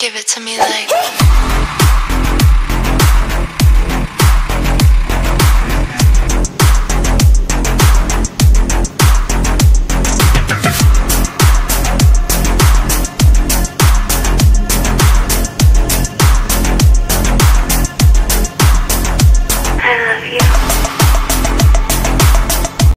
Give it to me like